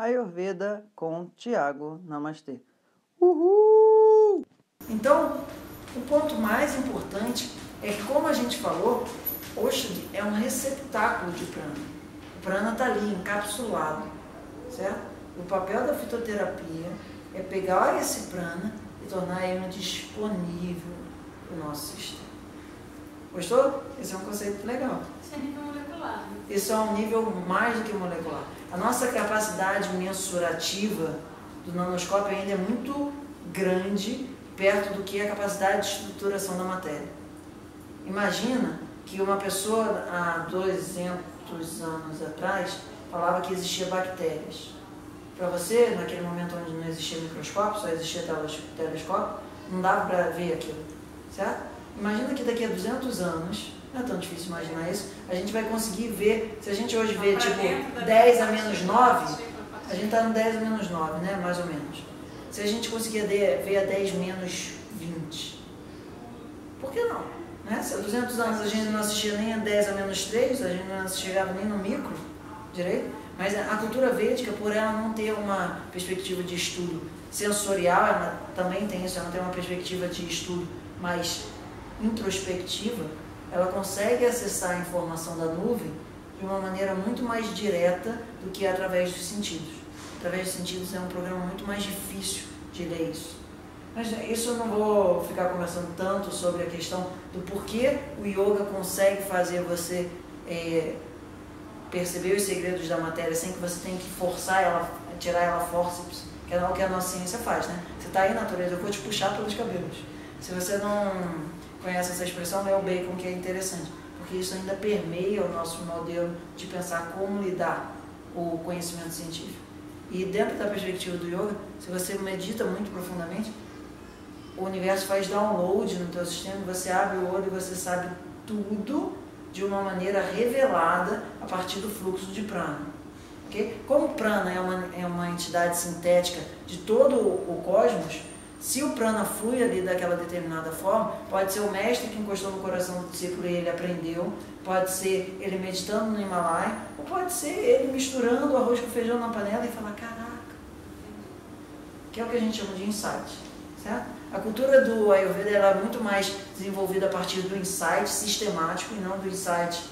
Ayurveda com Tiago. Namastê. Uhul! Então, o ponto mais importante é que, como a gente falou, Oshadi é um receptáculo de prana. O prana está ali, encapsulado, certo? O papel da fitoterapia é pegar esse prana e tornar ele disponível no nosso sistema. Gostou? Esse é um conceito legal. Isso é nível molecular. Isso é um nível mais do que molecular. A nossa capacidade mensurativa do nanoscópio ainda é muito grande, perto do que é a capacidade de estruturação da matéria. Imagina que uma pessoa há 200 anos atrás falava que existia bactérias. Para você, naquele momento onde não existia microscópio, só existia telescópio, não dava para ver aquilo, certo? Imagina que daqui a 200 anos, não é tão difícil imaginar isso, a gente vai conseguir ver, se a gente hoje vê tipo 10 a menos 9, a gente está no 10 a menos 9, né? Mais ou menos. Se a gente conseguia ver a 10 menos 20, por que não? Né? Se há 200 anos a gente não assistia nem a 10 a menos 3, a gente não chegava nem no micro direito. Mas a cultura védica, por ela não ter uma perspectiva de estudo sensorial, ela também tem isso, ela tem uma perspectiva de estudo mais introspectiva, ela consegue acessar a informação da nuvem de uma maneira muito mais direta do que através dos sentidos. Através dos sentidos é um programa muito mais difícil de ler isso. Mas isso eu não vou ficar conversando tanto sobre a questão do porquê o yoga consegue fazer você... perceber os segredos da matéria sem que você tenha que forçar ela, tirar ela fórceps, que é o que a nossa ciência faz, né? Você está aí, natureza, eu vou te puxar pelos cabelos. Se você não conhece essa expressão, é o Bacon, que é interessante, porque isso ainda permeia o nosso modelo de pensar como lidar o conhecimento científico. E dentro da perspectiva do yoga, se você medita muito profundamente, o universo faz download no teu sistema, você abre o olho e você sabe tudo de uma maneira revelada a partir do fluxo de prana. Okay? Como o prana é uma entidade sintética de todo o cosmos, se o prana flui ali daquela determinada forma, pode ser o mestre que encostou no coração do discípulo e ele aprendeu, pode ser ele meditando no Himalaia, ou pode ser ele misturando o arroz com o feijão na panela e falar, caraca, que é o que a gente chama de insight, certo? A cultura do Ayurveda ela é muito mais desenvolvida a partir do insight sistemático e não do insight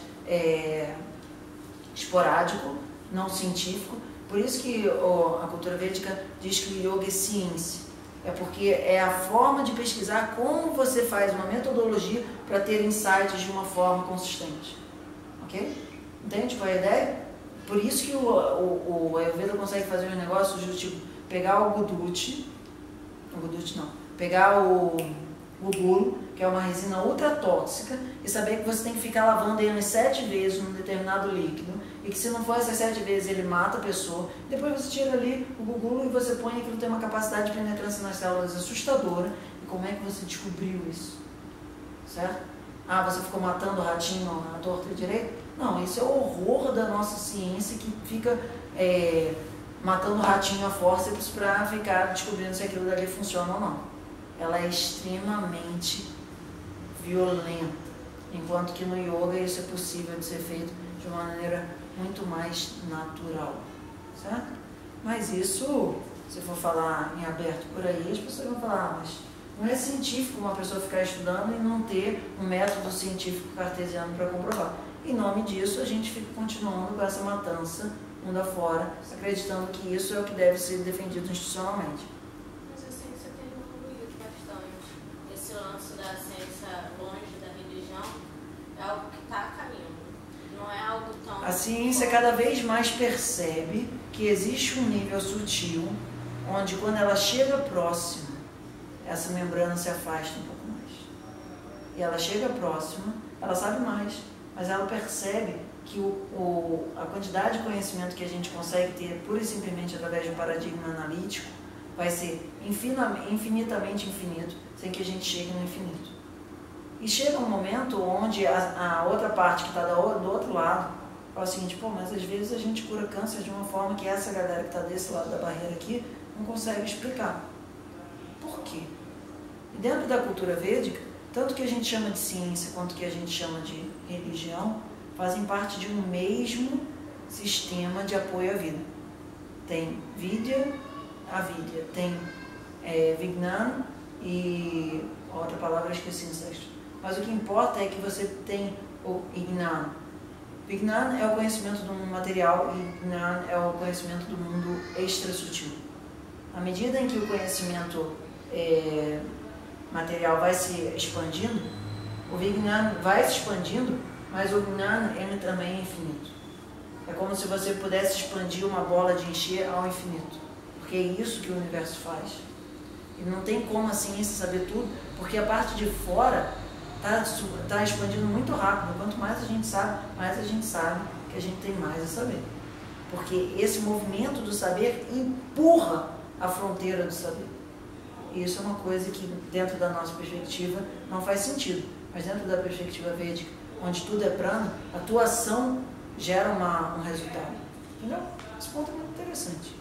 esporádico, não científico. Por isso que a cultura védica diz que o yoga é ciência. É porque é a forma de pesquisar como você faz uma metodologia para ter insights de uma forma consistente. Ok? Entende qual é a ideia? Por isso que o Ayurveda consegue fazer um negócio de tipo pegar o gulo, que é uma resina ultra tóxica, e saber que você tem que ficar lavando ele umas 7 vezes num determinado líquido, e que se não for essas 7 vezes ele mata a pessoa, depois você tira ali o gulo e você põe aquilo, tem uma capacidade de penetrância nas células assustadora. E como é que você descobriu isso? Certo? Ah, você ficou matando o ratinho à torta e direito? Não, isso é o horror da nossa ciência que fica... matando o ratinho a fórceps para ficar descobrindo se aquilo dali funciona ou não. Ela é extremamente violenta, enquanto que no yoga isso é possível de ser feito de uma maneira muito mais natural, certo? Mas isso, se for falar em aberto por aí, as pessoas vão falar, mas não é científico uma pessoa ficar estudando e não ter um método científico cartesiano para comprovar. Em nome disso, a gente fica continuando com essa matança mundo afora, acreditando que isso é o que deve ser defendido institucionalmente. Mas a ciência tem evoluído bastante. Esse lance da ciência longe da religião é algo que está a caminho. Não é algo tão... A ciência cada vez mais percebe que existe um nível sutil onde, quando ela chega próxima, essa membrana se afasta um pouco mais. E ela chega próxima, ela sabe mais, mas ela percebe que a quantidade de conhecimento que a gente consegue ter pura e simplesmente através de um paradigma analítico vai ser infinitamente infinito, sem que a gente chegue no infinito. E chega um momento onde a outra parte que está do outro lado fala o seguinte, pô, mas às vezes a gente cura câncer de uma forma que essa galera que está desse lado da barreira aqui não consegue explicar. Por quê? E dentro da cultura védica, tanto que a gente chama de ciência quanto que a gente chama de religião, fazem parte de um mesmo sistema de apoio à vida. tem Vidya, Avidya, tem Vignan e outra palavra eu esqueci no sexto. Mas o que importa é que você tem o Ignan. Vignan é o conhecimento do mundo material e Gnan é o conhecimento do mundo extra-sutil. À medida em que o conhecimento material vai se expandindo, o Vignan vai se expandindo, mas o Gnan ele também é infinito. É como se você pudesse expandir uma bola de encher ao infinito, porque é isso que o universo faz. E não tem como a ciência saber tudo, porque a parte de fora está expandindo muito rápido. Quanto mais a gente sabe, mais a gente sabe que a gente tem mais a saber. Porque esse movimento do saber empurra a fronteira do saber. E isso é uma coisa que, dentro da nossa perspectiva, não faz sentido. Mas dentro da perspectiva védica, onde tudo é plano, a tua ação gera um resultado. Entendeu? Esse ponto é muito interessante.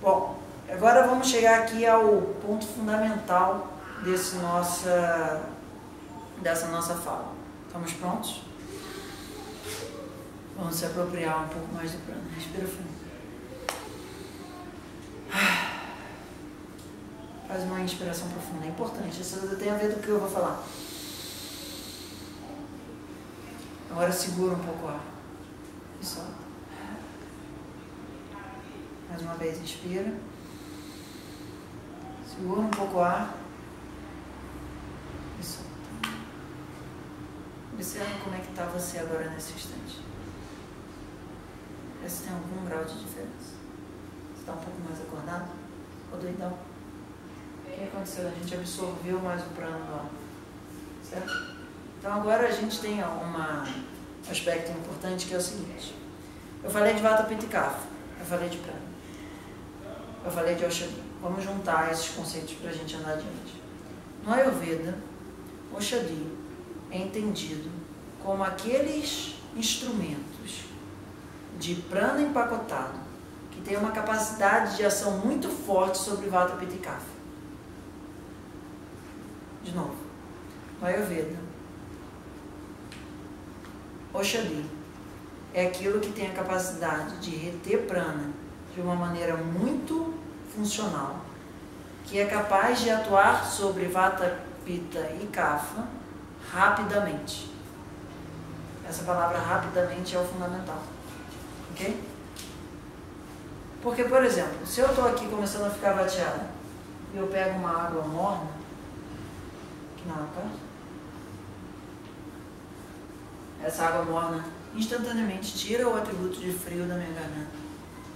Bom, agora vamos chegar aqui ao ponto fundamental dessa nossa fala. Estamos prontos? Vamos se apropriar um pouco mais do plano. Respira fundo. Faz uma inspiração profunda, é importante. Isso tem a ver do que eu vou falar. Agora segura um pouco o ar e solta. Mais uma vez, inspira. Segura um pouco o ar e solta. Observa como é que está você agora nesse instante. Vê se tem algum grau de diferença. Você está um pouco mais acordado ou doidão? O que aconteceu? A gente absorveu mais o prana do ar, certo? Então agora a gente tem um aspecto importante que é o seguinte. Eu falei de Vata, Pitta e Kapha, eu falei de prana, eu falei de Oshadi. Vamos juntar esses conceitos para a gente andar adiante. No Ayurveda, Oshadi é entendido como aqueles instrumentos de prana empacotado que tem uma capacidade de ação muito forte sobre Vata, Pitta e Kapha. De novo, no Ayurveda, Oshadi é aquilo que tem a capacidade de reter prana de uma maneira muito funcional, que é capaz de atuar sobre Vata, Pitta e Kapha rapidamente. Essa palavra rapidamente é o fundamental, ok? Porque, por exemplo, se eu estou aqui começando a ficar bateada e eu pego uma água morna, essa água morna instantaneamente tira o atributo de frio da minha garganta.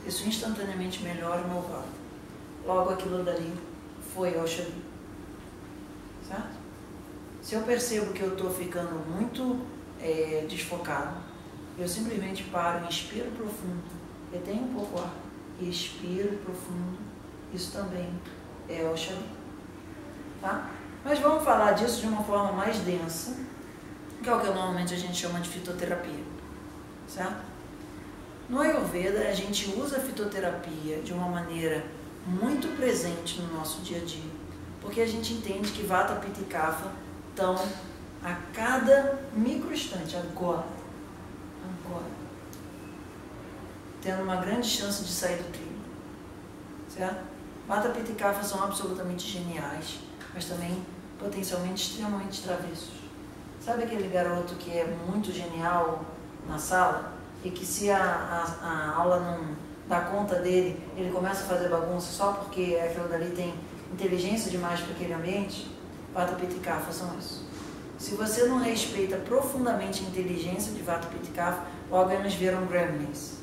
Isso instantaneamente melhora o meu corpo. Logo, aquilo dali foi Oshadi, certo? Se eu percebo que eu estou ficando muito desfocado, eu simplesmente paro, inspiro profundo, retenho um pouco o ar, expiro profundo. Isso também é Oshadi, tá? Mas vamos falar disso de uma forma mais densa, que é o que normalmente a gente chama de fitoterapia, certo? No Ayurveda, a gente usa a fitoterapia de uma maneira muito presente no nosso dia a dia, porque a gente entende que Vata, Pitta e Kapha estão a cada microinstante, agora, tendo uma grande chance de sair do trilho, certo? Vata, Pitta e Kapha são absolutamente geniais, mas também potencialmente extremamente travessos. Sabe aquele garoto que é muito genial na sala e que se a aula não dá conta dele, ele começa a fazer bagunça só porque aquilo dali tem inteligência demais para aquele ambiente? Vata, Pitta e Kapha são isso. Se você não respeita profundamente a inteligência de Vata, Pitta e Kapha, logo eles viram gremlins.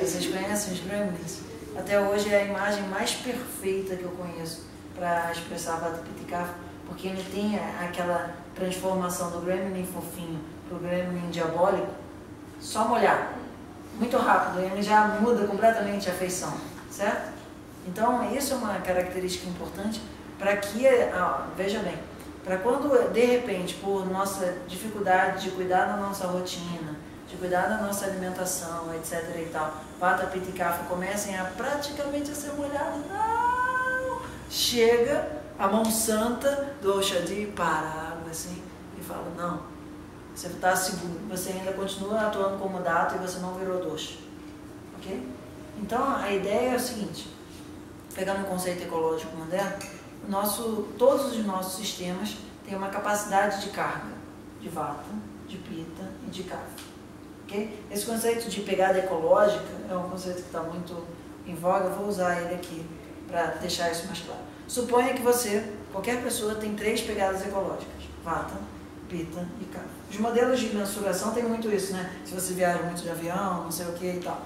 Vocês conhecem os gremlins? Até hoje é a imagem mais perfeita que eu conheço para expressar Vata, Pitta e Kapha, porque ele tem aquela transformação do gremlin fofinho para o gremlin diabólico, só molhar, muito rápido, ele já muda completamente a feição, certo? Então, isso é uma característica importante para que, veja bem, para quando, de repente, por nossa dificuldade de cuidar da nossa rotina, de cuidar da nossa alimentação, etc e tal, Vata, Pitta e Kapha comecem a praticamente a ser molhados, chega a mão santa do Oshadi, para a água assim e fala, não, você está seguro, você ainda continua atuando como data e você não virou dosha, ok? Então a ideia é o seguinte, pegando o conceito ecológico moderno, todos os nossos sistemas têm uma capacidade de carga, de vata, de pitta e de kapha. Okay? Esse conceito de pegada ecológica é um conceito que está muito em voga, eu vou usar ele aqui para deixar isso mais claro. Suponha que qualquer pessoa tem três pegadas ecológicas, vata, pitta e kapha. Os modelos de mensuração tem muito isso, né? Se você viaja muito de avião, não sei o que e tal.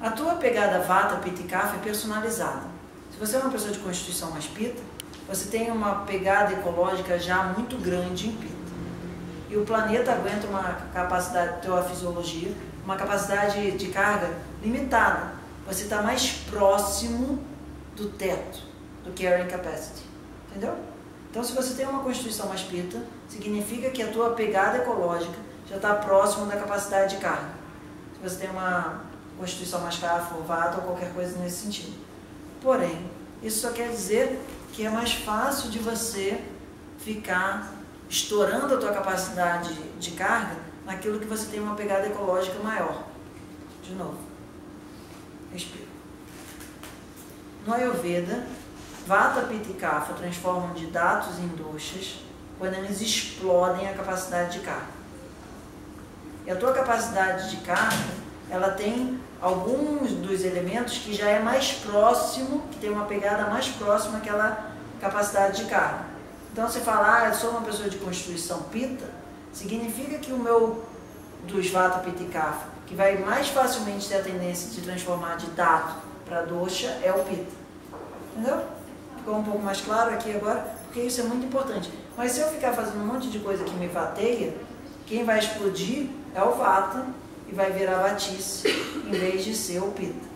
A tua pegada vata, pitta e kapha é personalizada. Se você é uma pessoa de constituição mais pitta, você tem uma pegada ecológica já muito grande em pitta. E o planeta aguenta uma capacidade, tua fisiologia, uma capacidade de carga limitada. Você está mais próximo do teto, do carrying capacity, entendeu? Então, se você tem uma constituição mais pitta, significa que a tua pegada ecológica já está próximo da capacidade de carga. Se você tem uma constituição mais kapha, ou vata, ou qualquer coisa nesse sentido. Porém, isso só quer dizer que é mais fácil de você ficar estourando a tua capacidade de carga naquilo que você tem uma pegada ecológica maior. De novo, respira. No Ayurveda, vata, pitta e kapha transformam de datos em doshas quando eles explodem a capacidade de carga. E a tua capacidade de carga, ela tem alguns dos elementos que já é mais próximo, que tem uma pegada mais próxima àquela capacidade de carga. Então, você fala, eu sou uma pessoa de constituição pitta, significa que o meu dos vata, pitta e kapha, que vai mais facilmente ter a tendência de transformar de data para dosha, é o pitta. Entendeu? Ficou um pouco mais claro aqui agora, porque isso é muito importante. Mas se eu ficar fazendo um monte de coisa que me vateia, quem vai explodir é o vata e vai virar vatice, em vez de ser o pitta.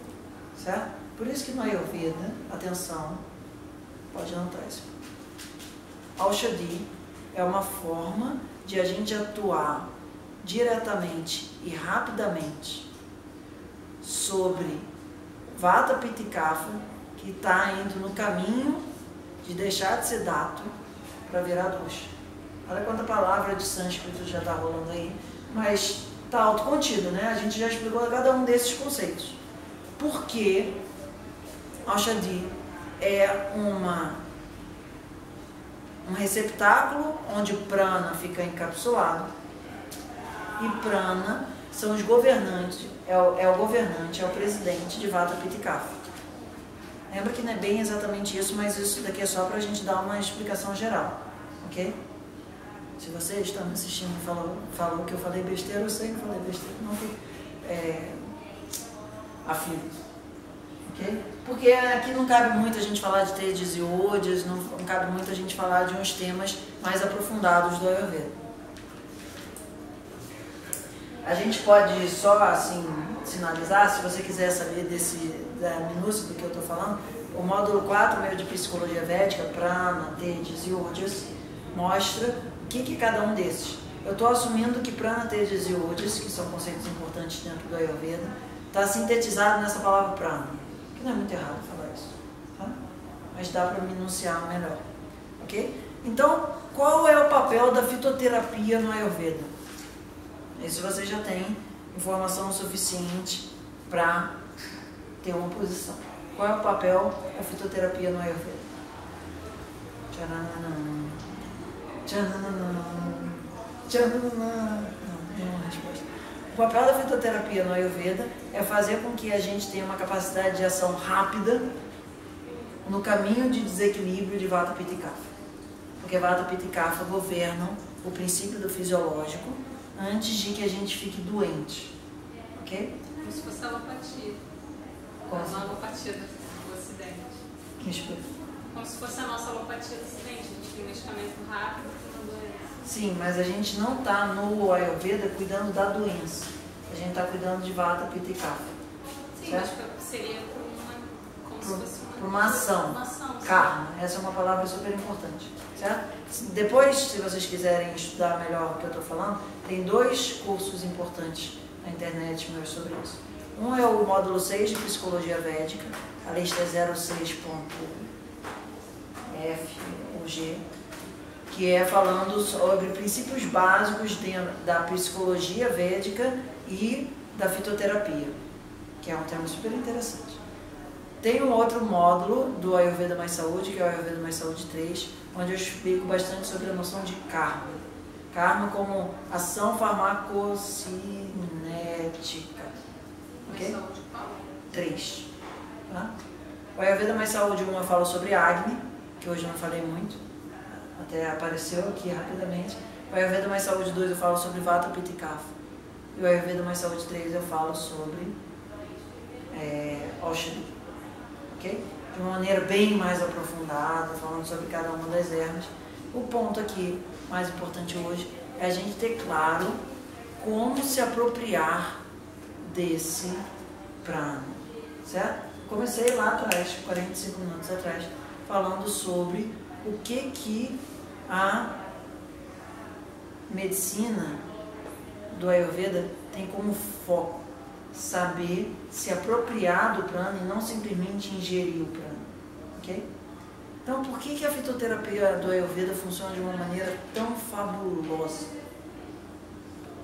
Certo? Por isso que no Ayurveda, atenção, pode anotar isso. Aushadhi é uma forma de a gente atuar diretamente e rapidamente sobre vata, pitta e kapha, que está indo no caminho de deixar de ser data para virar dosha. Olha quanta palavra de sânscrito já está rolando aí, mas está autocontido, né? A gente já explicou cada um desses conceitos. Porque Aushadhi é um receptáculo onde prana fica encapsulado, e prana são os governantes, é o governante, é o presidente de vata, pitta e kapha. Lembra que não é bem exatamente isso, mas isso daqui é só para a gente dar uma explicação geral, ok? Se você está me assistindo e falou que eu falei besteira, eu sei que eu falei besteira, não fique aflito. Porque aqui não cabe muito a gente falar de Tejas e Ojas, não cabe muito a gente falar de uns temas mais aprofundados do Ayurveda. A gente pode só assim sinalizar, se você quiser saber da minúcia do que eu estou falando, o módulo 4, meio de psicologia védica, prana, Tejas e Ojas, mostra o que é cada um desses. Eu estou assumindo que prana, Tejas e Ojas, que são conceitos importantes dentro do Ayurveda, está sintetizado nessa palavra prana. Não é muito errado falar isso, tá? Mas dá para minuciar melhor, ok? Então, qual é o papel da fitoterapia no Ayurveda? Isso você já tem informação suficiente para ter uma posição. Qual é o papel da fitoterapia no Ayurveda? Tchananana. Tchananana. Tchananana. Não, nenhuma resposta. O papel da fitoterapia no Ayurveda é fazer com que a gente tenha uma capacidade de ação rápida no caminho de desequilíbrio de vata, pitta e kapha. Porque vata, pitta e kapha governam o princípio do fisiológico antes de que a gente fique doente. Ok? Como se fosse a alopatia. Como? A nossa alopatia do Ocidente. Que explica? Como se fosse a nossa alopatia do Ocidente. A gente tem medicamento rápido e não doença. Sim, mas a gente não está no Ayurveda cuidando da doença. A gente está cuidando de vata, pitta e kapha. Sim, certo? Acho que seria como se fosse uma ação. Karma. Essa é uma palavra super importante. Certo? Depois, se vocês quiserem estudar melhor o que eu estou falando, tem dois cursos importantes na internet meus sobre isso. Um é o módulo 6 de Psicologia Védica, a lista é 06.F ou G. que é falando sobre princípios básicos da psicologia védica e da fitoterapia. que é um tema super interessante. Tem um outro módulo do Ayurveda Mais Saúde, que é o Ayurveda Mais Saúde 3, onde eu explico bastante sobre a noção de karma. Karma como ação farmacocinética. Ok? 3. Tá? O Ayurveda Mais Saúde 1 eu falo sobre Agni, que hoje não falei muito, até apareceu aqui rapidamente. O Ayurveda Mais Saúde 2 eu falo sobre Vata, Pitta e Kapha. E o Ayurveda Mais Saúde 3 eu falo sobre Oshri, ok? De uma maneira bem mais aprofundada, falando sobre cada uma das ervas. O ponto aqui, mais importante hoje, é a gente ter claro como se apropriar desse prana, certo? Comecei lá atrás, 45 minutos atrás, falando sobre o que a medicina do Ayurveda tem como foco saber se apropriar do prana e não simplesmente ingerir o prana, ok? Então, por que a fitoterapia do Ayurveda funciona de uma maneira tão fabulosa?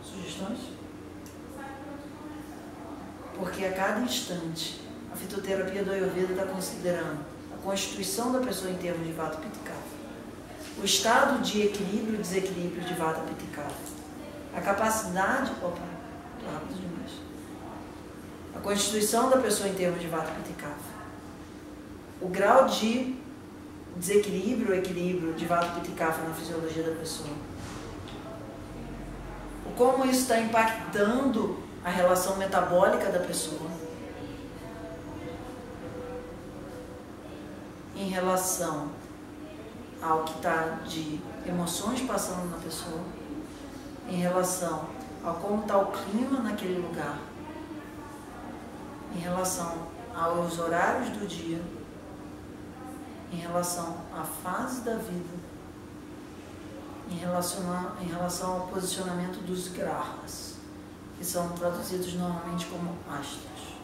Sugestões? Porque a cada instante a fitoterapia do Ayurveda está considerando a constituição da pessoa em termos de Vata, Pitta e Kapha, o estado de equilíbrio e desequilíbrio de Vata, Pitta e Kapha, a capacidade, opa, tô rápido demais, a constituição da pessoa em termos de Vata, Pitta e Kapha, o grau de desequilíbrio ou equilíbrio de Vata, Pitta e Kapha na fisiologia da pessoa, como isso está impactando a relação metabólica da pessoa em relação ao que está de emoções passando na pessoa, em relação a como está o clima naquele lugar, em relação aos horários do dia, em relação à fase da vida, em relação ao posicionamento dos grahas, que são traduzidos normalmente como astros.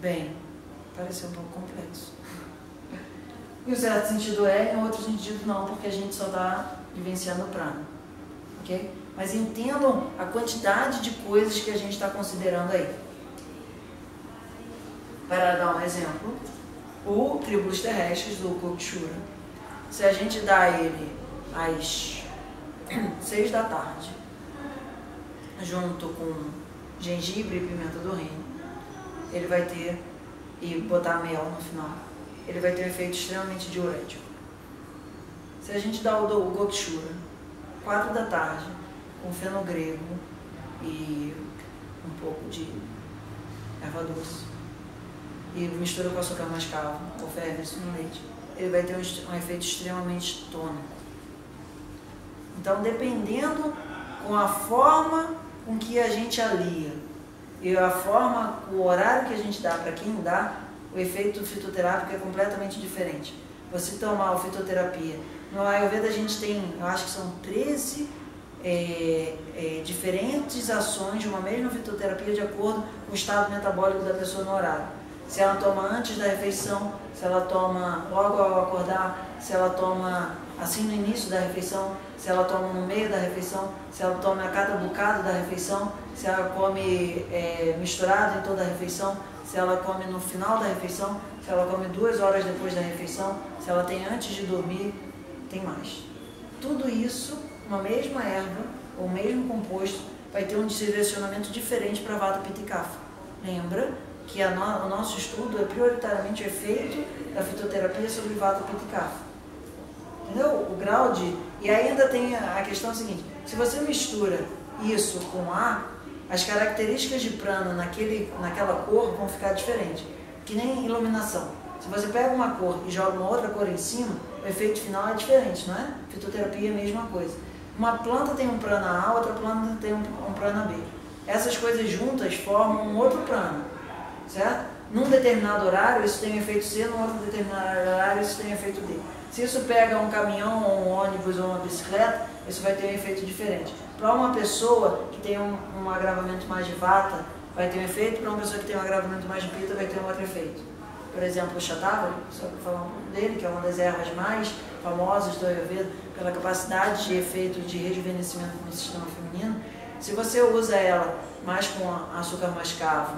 Bem, pareceu um pouco complexo. Em um certo sentido é, em outro sentido não, porque a gente só está vivenciando o prana. Okay? Mas entendam a quantidade de coisas que a gente está considerando aí. Para dar um exemplo, o Tribulus Terrestres do Kokshura, se a gente dá ele às 6 da tarde, junto com gengibre e pimenta do reino, ele vai ter, e botar mel no final, ele vai ter um efeito extremamente diurético. Se a gente dá o Gokshura, 4 da tarde, com fenogrego e um pouco de erva doce, e mistura com açúcar mascavo, ou ferve isso no leite, ele vai ter um efeito extremamente tônico. Então, dependendo com a forma com que a gente alia, e a forma, o horário que a gente dá para quem dá, o efeito fitoterápico é completamente diferente. Você tomar a fitoterapia, no Ayurveda a gente tem, eu acho que são 13 diferentes ações de uma mesma fitoterapia de acordo com o estado metabólico da pessoa no horário. Se ela toma antes da refeição, se ela toma logo ao acordar, se ela toma assim no início da refeição, se ela toma no meio da refeição, se ela toma a cada bocado da refeição, se ela come misturado em toda a refeição, se ela come no final da refeição, se ela come 2 horas depois da refeição, se ela tem antes de dormir, tem mais. Tudo isso, uma mesma erva, ou mesmo composto, vai ter um direcionamento diferente para Vata, Pitta e Kapha. Lembra que o nosso estudo é prioritariamente o efeito da fitoterapia sobre Vata, Pitta e Kapha. Entendeu? O grau de... E ainda tem a questão seguinte, se você mistura isso com ar, as características de prana naquela cor vão ficar diferentes. Que nem iluminação. Se você pega uma cor e joga uma outra cor em cima, o efeito final é diferente, não é? Fitoterapia é a mesma coisa. Uma planta tem um prana A, outra planta tem um prana B. Essas coisas juntas formam um outro prana, certo? Num determinado horário isso tem um efeito C, num outro determinado horário isso tem um efeito D. Se isso pega um caminhão, ou um ônibus, ou uma bicicleta, isso vai ter um efeito diferente. Para uma pessoa que tem um agravamento mais de Vata, vai ter um efeito. Para uma pessoa que tem um agravamento mais de Pitta, vai ter um outro efeito. Por exemplo, o Shatavari, só para falar um pouco dele, que é uma das ervas mais famosas do Ayurveda, pela capacidade de efeito de rejuvenescimento no sistema feminino. Se você usa ela mais com açúcar mascavo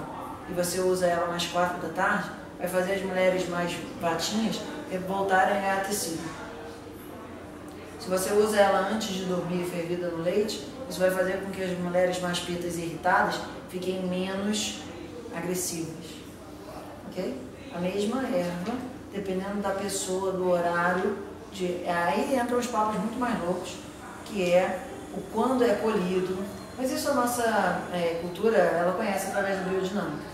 e você usa ela mais 4 da tarde, vai fazer as mulheres mais batinhas voltarem a ganhar tecido. Se você usa ela antes de dormir fervida no leite, isso vai fazer com que as mulheres mais pitas e irritadas fiquem menos agressivas. Ok? A mesma erva, dependendo da pessoa, do horário, aí entram os papos muito mais loucos, que é o quando é colhido. Mas isso a nossa cultura, ela conhece através da biodinâmica.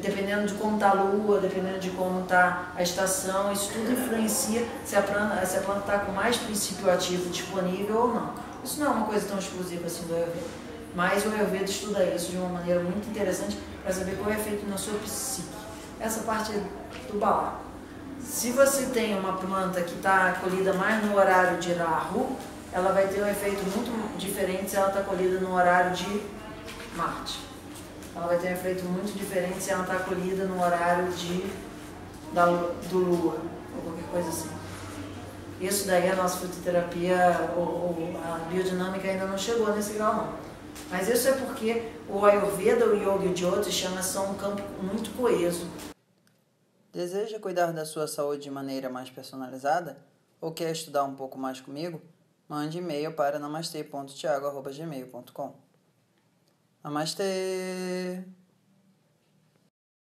Dependendo de como está a lua, dependendo de como está a estação, isso tudo influencia se a planta está com mais princípio ativo disponível ou não. Isso não é uma coisa tão exclusiva assim do Ayurveda. Mas o Ayurveda estuda isso de uma maneira muito interessante para saber qual é o efeito na sua psique. Essa parte é do balá. Se você tem uma planta que está colhida mais no horário de Rahu, ela vai ter um efeito muito diferente se ela está colhida no horário de Marte. Ela vai ter um efeito muito diferente se ela está colhida no horário do Lua, ou qualquer coisa assim. Isso daí a nossa fitoterapia, ou a biodinâmica ainda não chegou nesse grau não. Mas isso é porque o Ayurveda, o Yoga e o Jyotish são um campo muito coeso. Deseja cuidar da sua saúde de maneira mais personalizada? Ou quer estudar um pouco mais comigo? Mande e-mail para namastê.thiago@gmail.com. Namastê!